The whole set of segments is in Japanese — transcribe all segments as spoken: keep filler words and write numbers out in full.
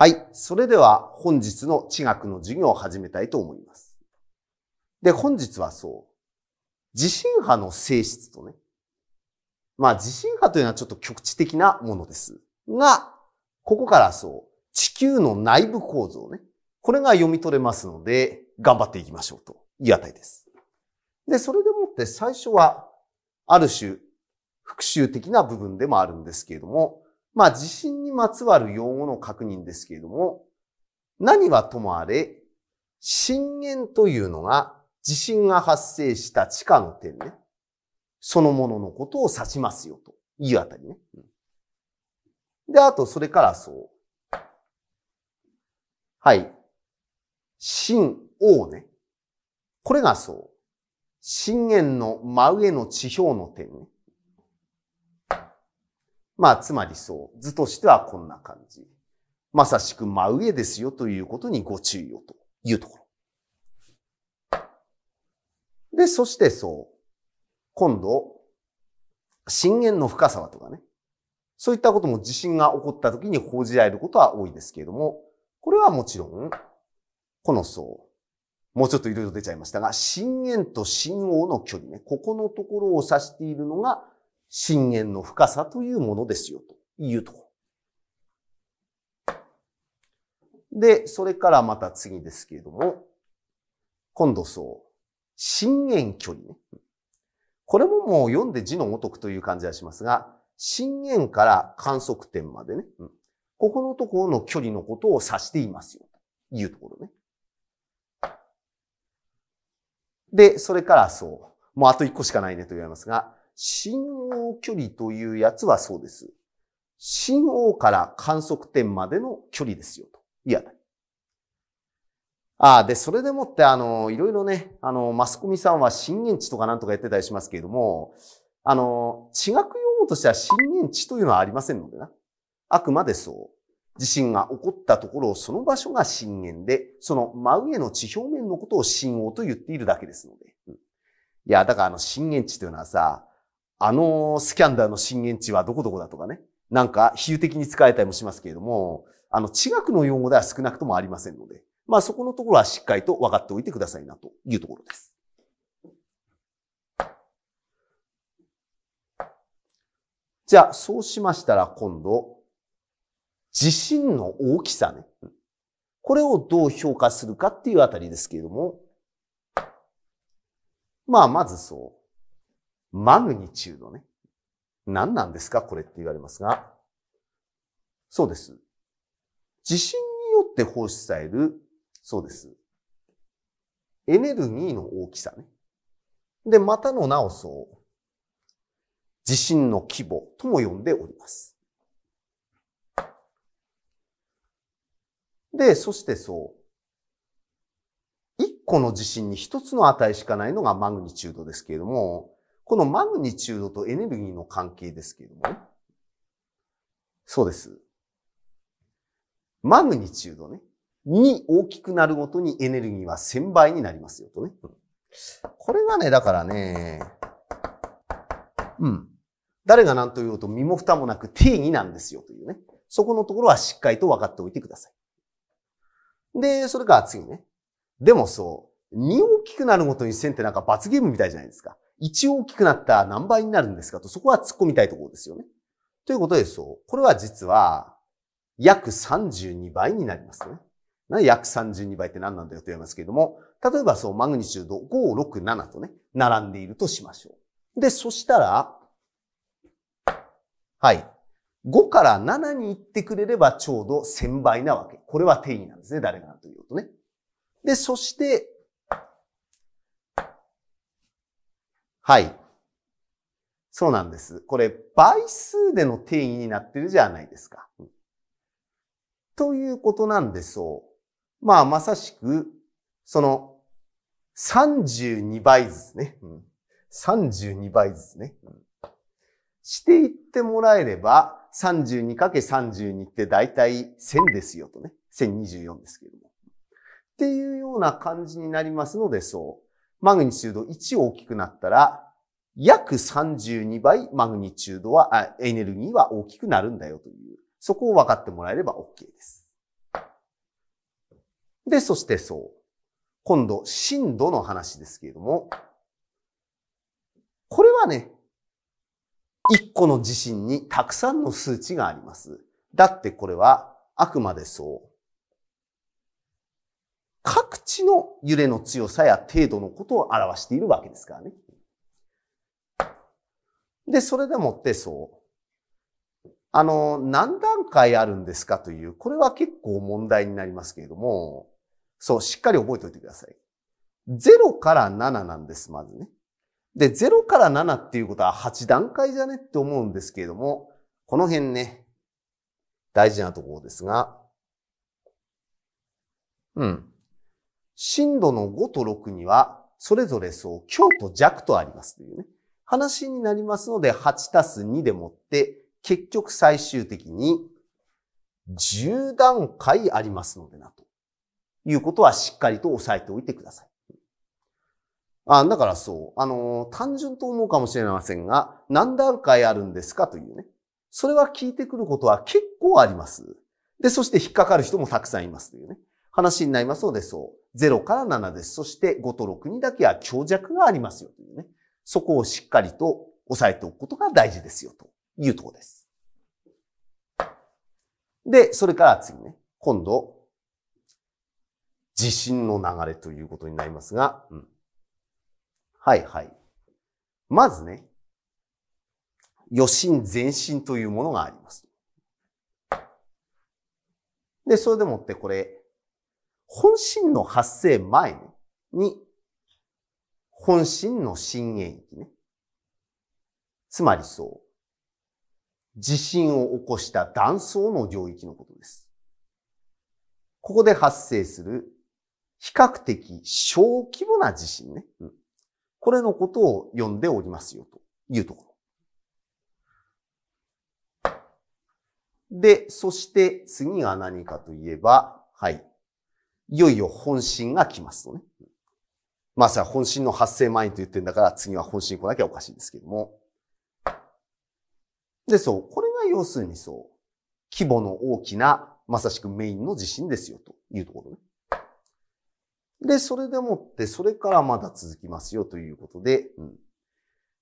はい。それでは本日の地学の授業を始めたいと思います。で、本日はそう、地震波の性質とね、まあ地震波というのはちょっと局地的なものです。が、ここからそう、地球の内部構造ね、これが読み取れますので、頑張っていきましょうというあたりです。で、それでもって最初は、ある種、復習的な部分でもあるんですけれども、まあ地震にまつわる用語の確認ですけれども、何はともあれ、震源というのが地震が発生した地下の点ね、そのもののことを指しますよというあたりね。で、あとそれからそう。はい。震央ね。これがそう。震源の真上の地表の点ね。まあ、つまりそう。図としてはこんな感じ。まさしく真上ですよということにご注意をというところ。で、そしてそう。今度、震源の深さはとかね。そういったことも地震が起こった時に報じられることは多いですけれども、これはもちろん、このそう。もうちょっといろいろ出ちゃいましたが、震源と震央の距離ね。ここのところを指しているのが、震源の深さというものですよ、というところ。で、それからまた次ですけれども、今度そう、震源距離ね。これももう読んで字のごとくという感じがしますが、震源から観測点までね、ここのところの距離のことを指していますよ、というところね。で、それからそう、もうあといっこしかないねと言われますが、震央距離というやつはそうです。震央から観測点までの距離ですよと。いや。ああ、で、それでもって、あの、いろいろね、あの、マスコミさんは震源地とかなんとかやってたりしますけれども、あの、地学用語としては震源地というのはありませんのでな。あくまでそう。地震が起こったところをその場所が震源で、その真上の地表面のことを震央と言っているだけですので。うん、いや、だからあの、震源地というのはさ、あのスキャンダルの震源地はどこどこだとかね。なんか比喩的に使えたりもしますけれども、あの地学の用語では少なくともありませんので、まあそこのところはしっかりと分かっておいてくださいなというところです。じゃあそうしましたら今度、地震の大きさね。これをどう評価するかっていうあたりですけれども、まあまずそう。マグニチュードね。何なんですかこれって言われますが。そうです。地震によって放出される、そうです。エネルギーの大きさね。で、またの名をそう。地震の規模とも呼んでおります。で、そしてそう。一個の地震に一つの値しかないのがマグニチュードですけれども、このマグニチュードとエネルギーの関係ですけれども、ね、そうです。マグニチュードね。に大きくなるごとにエネルギーはせんばいになりますよとね。これがね、だからね、うん。誰が何と言おうと身も蓋もなく定義なんですよというね。そこのところはしっかりと分かっておいてください。で、それから次ね。でもそう、に大きくなるごとにせんってなんか罰ゲームみたいじゃないですか。いち大きくなったら何倍になるんですかと、そこは突っ込みたいところですよね。ということでそう。これは実は、約さんじゅうにばいになりますね。な約さんじゅうにばいって何なんだよと言いますけれども、例えばそう、マグニチュードご、ろく、ななとね、並んでいるとしましょう。で、そしたら、はい。ごからななに行ってくれればちょうどせんばいなわけ。これは定義なんですね。誰が何と言おうとね。で、そして、はい。そうなんです。これ、倍数での定義になってるじゃないですか。うん、ということなんでそう。まあ、まさしく、その、さんじゅうにばいずつね。うん、さんじゅうにばいずつね、うん。していってもらえれば、さんじゅうにかけるさんじゅうに って大体せんですよとね。せんにじゅうよんですけれども。っていうような感じになりますので、そう。マグニチュードいち大きくなったら、約さんじゅうにばいマグニチュードは、エネルギーは大きくなるんだよという、そこを分かってもらえれば OK です。で、そしてそう。今度、震度の話ですけれども、これはね、一個の地震にたくさんの数値があります。だってこれはあくまでそう。各地の揺れの強さや程度のことを表しているわけですからね。で、それでもってそう。あの、何段階あるんですかという、これは結構問題になりますけれども、そう、しっかり覚えておいてください。ゼロからなななんです、まずね。で、ゼロからななっていうことははち段階じゃねって思うんですけれども、この辺ね、大事なところですが、うん。震度のごとろくには、それぞれそう、強と弱とありますというね、話になりますので、はちたすにでもって、結局最終的にじゅう段階ありますのでな、ということはしっかりと押さえておいてください。あ、だからそう、あのー、単純と思うかもしれませんが、何段階あるんですかというね。それは聞いてくることは結構あります。で、そして引っかかる人もたくさんいますというね。話になりますので、そう。ゼロからななです。そしてごとろくにだけは強弱がありますよというね。そこをしっかりと押さえておくことが大事ですよというところです。で、それから次ね。今度、地震の流れということになりますが、うん。はいはい。まずね、余震、前震というものがあります。で、それでもってこれ、本震の発生前に、本震の震源域ね。つまりそう、地震を起こした断層の領域のことです。ここで発生する、比較的小規模な地震ね。うん、これのことを呼んでおりますよ、というところ。で、そして次が何かといえば、はい。いよいよ本震が来ますとね。まあさ、本震の発生前にと言ってんだから、次は本震来なきゃおかしいですけども。で、そう。これが要するにそう。規模の大きな、まさしくメインの地震ですよ、というところね。で、それでもって、それからまだ続きますよということで、うん。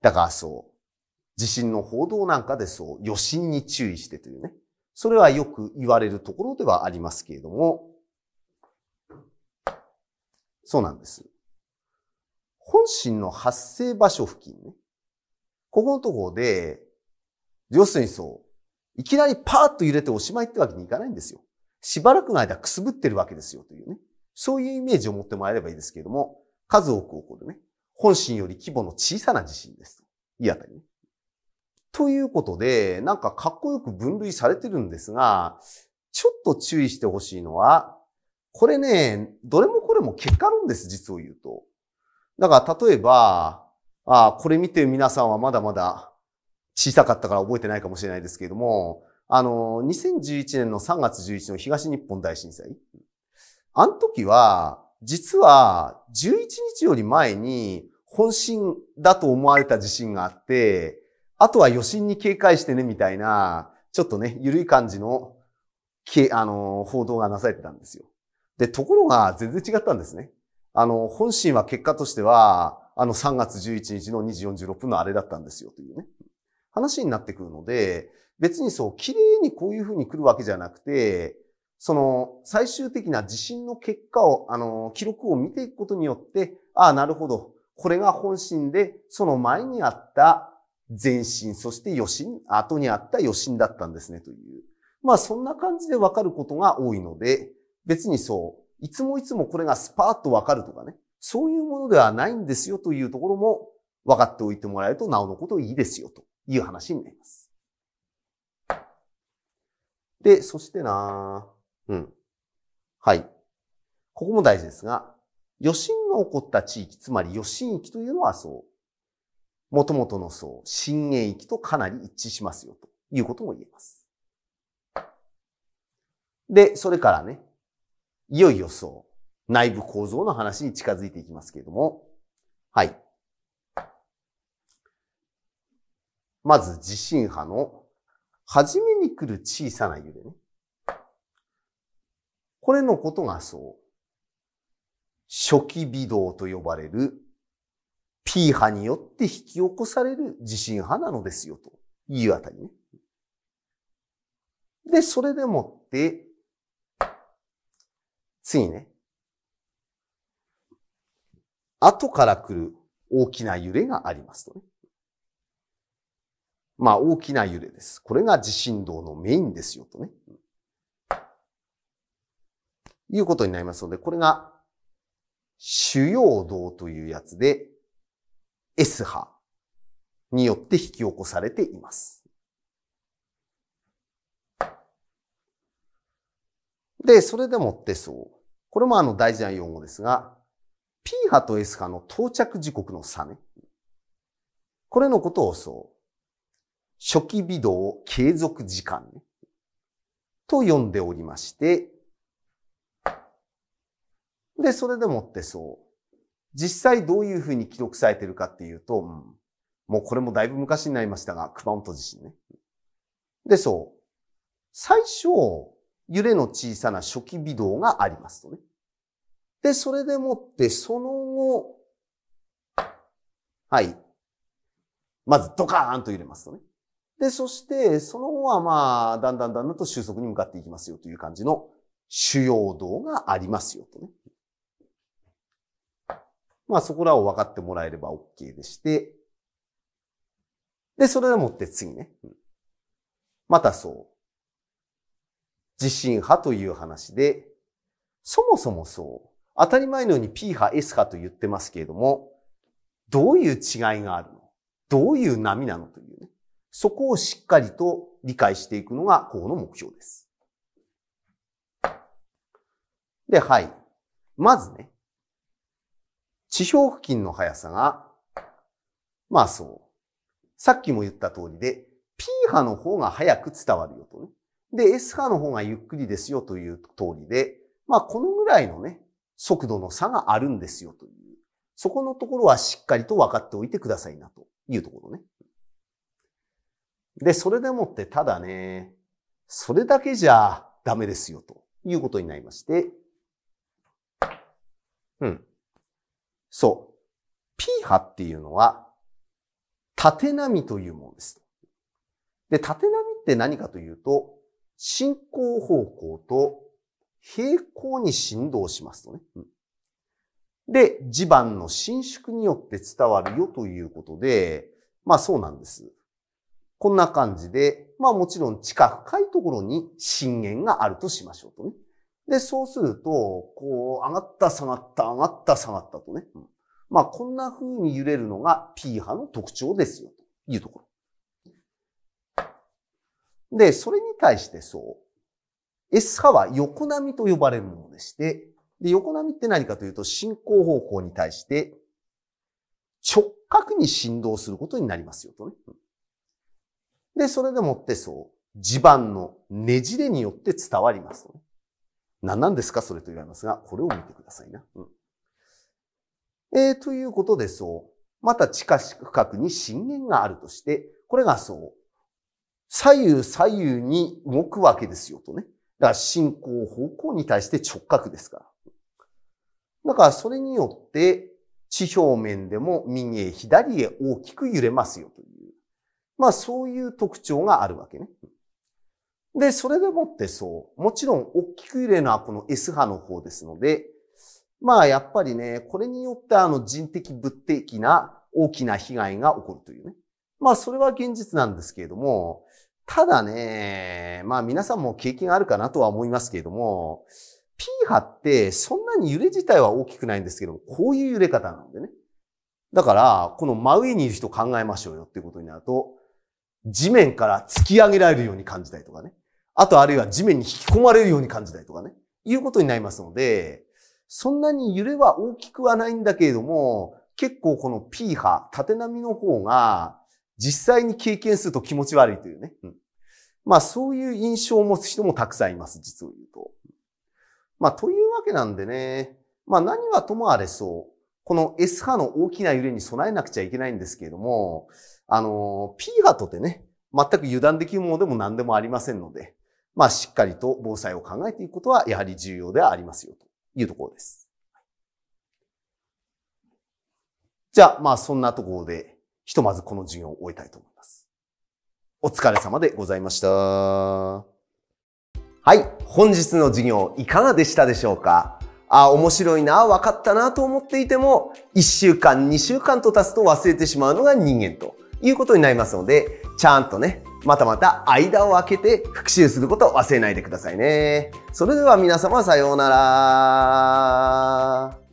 だからそう。地震の報道なんかでそう、余震に注意してというね。それはよく言われるところではありますけれども、そうなんです。本震の発生場所付近ね。ここのところで、要するにそう、いきなりパーッと揺れておしまいってわけにいかないんですよ。しばらくの間くすぶってるわけですよというね。そういうイメージを持ってもらえればいいですけれども、数多く起こるね、本震より規模の小さな地震です。いいあたりね。ということで、なんかかっこよく分類されてるんですが、ちょっと注意してほしいのは、これね、どれもこれも結果論です、実を言うと。だから例えば、ああ、これ見て皆さんはまだまだ小さかったから覚えてないかもしれないですけれども、あの、にせんじゅういちねんのさんがつじゅういちにちの東日本大震災。あの時は、実はじゅういちにちより前に本震だと思われた地震があって、あとは余震に警戒してねみたいな、ちょっとね、緩い感じの、あの、報道がなされてたんですよ。で、ところが全然違ったんですね。あの、本震は結果としては、あのさんがつじゅういちにちのにじよんじゅうろっぷんのあれだったんですよというね、話になってくるので、別にそう、綺麗にこういう風に来るわけじゃなくて、その、最終的な地震の結果を、あの、記録を見ていくことによって、ああ、なるほど。これが本震で、その前にあった前震、そして余震、後にあった余震だったんですね、という。まあ、そんな感じでわかることが多いので、別にそう、いつもいつもこれがスパーッとわかるとかね、そういうものではないんですよ、というところも、わかっておいてもらえると、なおのこといいですよ、という話になります。で、そしてなぁ。うん。はい。ここも大事ですが、余震の起こった地域、つまり余震域というのはそう、元々のそう、震源域とかなり一致しますよ、ということも言えます。で、それからね、いよいよそう、内部構造の話に近づいていきますけれども、はい。まず地震波の、初めに来る小さな揺れね。これのことがそう、初期微動と呼ばれる P 波によって引き起こされる地震波なのですよというあたりね。で、それでもって、次ね、後から来る大きな揺れがありますとね。まあ大きな揺れです。これが地震動のメインですよとね。いうことになりますので、これが主要動というやつで S 波によって引き起こされています。で、それでもってそう。これもあの大事な用語ですが、P 波と S 波の到着時刻の差ね。これのことをそう。初期微動継続時間、ね、と呼んでおりまして、で、それでもってそう。実際どういうふうに記録されているかっていうと、うん、もうこれもだいぶ昔になりましたが、熊本地震ね。で、そう。最初、揺れの小さな初期微動がありますとね。で、それでもって、その後、はい。まずドカーンと揺れますとね。で、そして、その後はまあ、だんだんだんだんと収束に向かっていきますよという感じの主要動がありますよとね。まあ、そこらを分かってもらえれば OK でして。で、それでもって次ね。またそう。地震波という話で、そもそもそう。当たり前のように P 波、S 波と言ってますけれども、どういう違いがあるの？どういう波なのというね。そこをしっかりと理解していくのがここの目標です。で、はい。まずね、地表付近の速さが、まあそう。さっきも言った通りで、P 波の方が速く伝わるよとね。で、S 波の方がゆっくりですよという通りで、まあこのぐらいのね、速度の差があるんですよという。そこのところはしっかりと分かっておいてくださいなというところね。で、それでもってただね、それだけじゃダメですよということになりまして、うん。そう。P 波っていうのは、縦波というものです。で、縦波って何かというと、進行方向と平行に振動しますとね。うんで、地盤の伸縮によって伝わるよということで、まあそうなんです。こんな感じで、まあもちろん地下深いところに震源があるとしましょうとね。で、そうすると、こう、上がった下がった、上がった下がったとね。うん、まあこんな風に揺れるのが P 波の特徴ですよ、というところ。で、それに対してそう。S 波は横波と呼ばれるものでして、で、横波って何かというと、進行方向に対して直角に振動することになりますよとね。で、それでもってそう、地盤のねじれによって伝わりますとね。何なんですかそれと言われますが、これを見てくださいな。うん、えー、ということでそう、また地下深くに震源があるとして、これがそう、左右左右に動くわけですよとね。だから進行方向に対して直角ですから。だからそれによって地表面でも右へ左へ大きく揺れますよという。まあそういう特徴があるわけね。で、それでもってそう。もちろん大きく揺れるのはこの S 波の方ですので、まあやっぱりね、これによってあの人的物的な大きな被害が起こるというね。まあそれは現実なんですけれども、ただね、まあ皆さんも経験あるかなとは思いますけれども、P 波ってそんなに揺れ自体は大きくないんですけども、こういう揺れ方なんでね。だから、この真上にいる人考えましょうよっていうことになると、地面から突き上げられるように感じたりとかね。あとあるいは地面に引き込まれるように感じたりとかね。いうことになりますので、そんなに揺れは大きくはないんだけれども、結構この P 波、縦波の方が、実際に経験すると気持ち悪いというね。うん、まあそういう印象を持つ人もたくさんいます、実を言うと。まあというわけなんでね、まあ何はともあれそう、この S 波の大きな揺れに備えなくちゃいけないんですけれども、あの、P 波とてね、全く油断できるものでも何でもありませんので、まあしっかりと防災を考えていくことはやはり重要ではありますよというところです。じゃあ、まあそんなところで、ひとまずこの授業を終えたいと思います。お疲れ様でございました。はい、本日の授業いかがでしたでしょうか？あ、面白いな、分かったなと思っていても、いっしゅうかん、にしゅうかんと経つと忘れてしまうのが人間ということになりますので、ちゃんとね、またまた間を空けて復習することを忘れないでくださいね。それでは皆様さようなら。